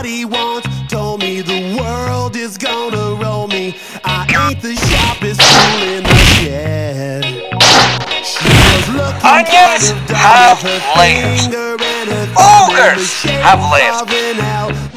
body wants. Told me the world is gonna roll me. I ain't the sharpest tool in the shed. Onions have layers. Ogres have layers.